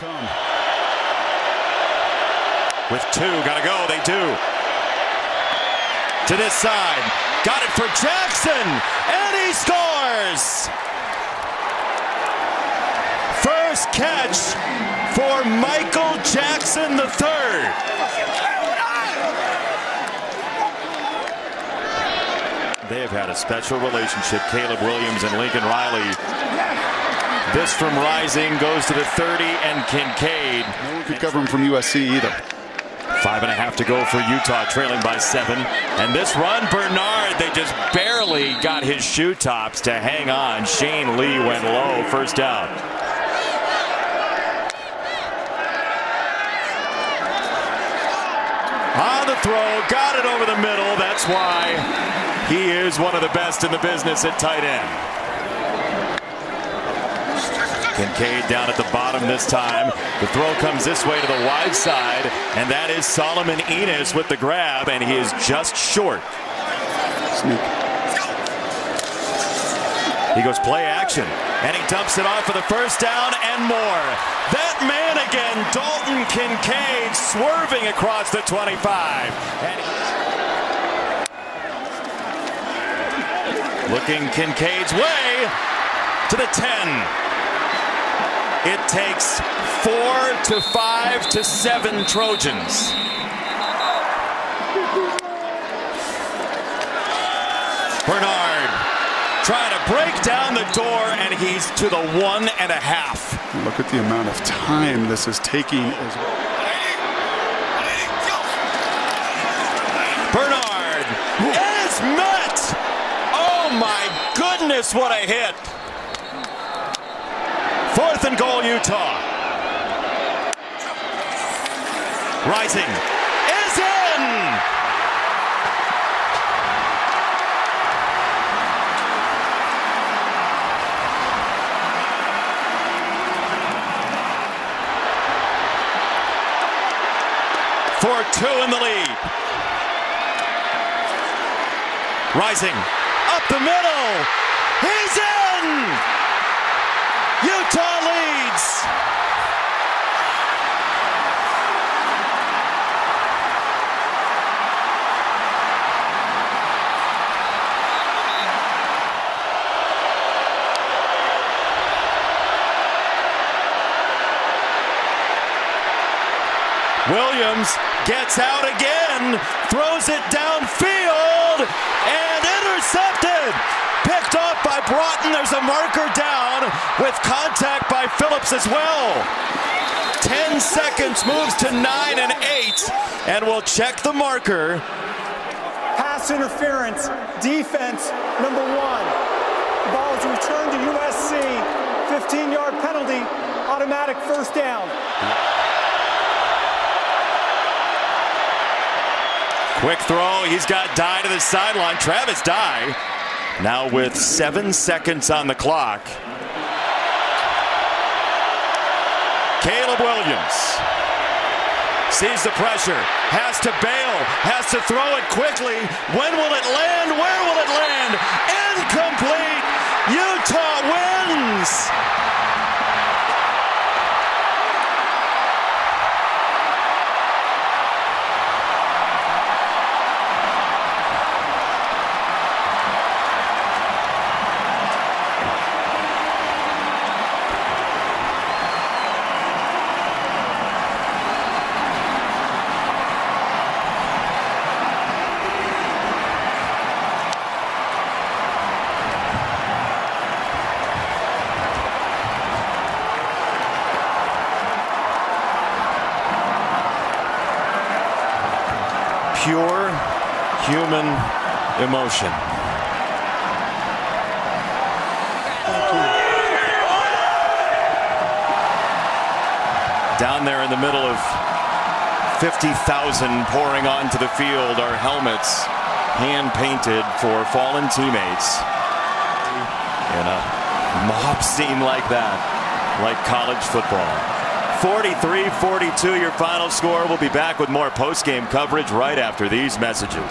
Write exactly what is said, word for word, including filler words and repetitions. come. With two, gotta go, they do. To this side, got it for Jackson, and he scores! First catch for Michael Jackson the third. They have had a special relationship, Caleb Williams and Lincoln Riley. This from Rising goes to the thirty, and Kincaid. No one could cover him from U S C either. Five and a half to go for Utah, trailing by seven. And this run, Bernard, they just barely got his shoe tops to hang on. Shane Lee went low, first down. On the throw, got it over the middle. That's why he is one of the best in the business at tight end. Kincaid down at the bottom this time. The throw comes this way to the wide side, and that is Solomon Enis with the grab, and he is just short. Sneak. He goes play action, and he dumps it off for the first down and more. That man again, Dalton Kincaid, swerving across the twenty-five. And looking Kincaid's way to the ten. It takes four to five to seven Trojans. Bernard trying to break down the door, and he's to the one and a half. Look at the amount of time this is taking as well. Bernard is met. Oh my goodness, what a hit! Fourth and goal, Utah. Rising is in! For two in the lead. Rising up the middle. He's in! Utah leads. Williams gets out again, throws it downfield, and intercepted. Picked off by Broughton. There's a marker down with contact by Phillips as well. Ten seconds, moves to nine and eight, and we'll check the marker. Pass interference, defense number one. The ball is returned to U S C. fifteen-yard penalty, automatic first down. Quick throw. He's got Dye to the sideline. Travis Dye. Now with seven seconds on the clock. Caleb Williams sees the pressure, has to bail, has to throw it quickly. When will it land? Where will it land? Incomplete! Utah wins! Pure human emotion. Down there in the middle of fifty thousand pouring onto the field are helmets hand-painted for fallen teammates. In a mob scene like that, like college football. forty-three forty-two, your final score. We'll be back with more post-game coverage right after these messages.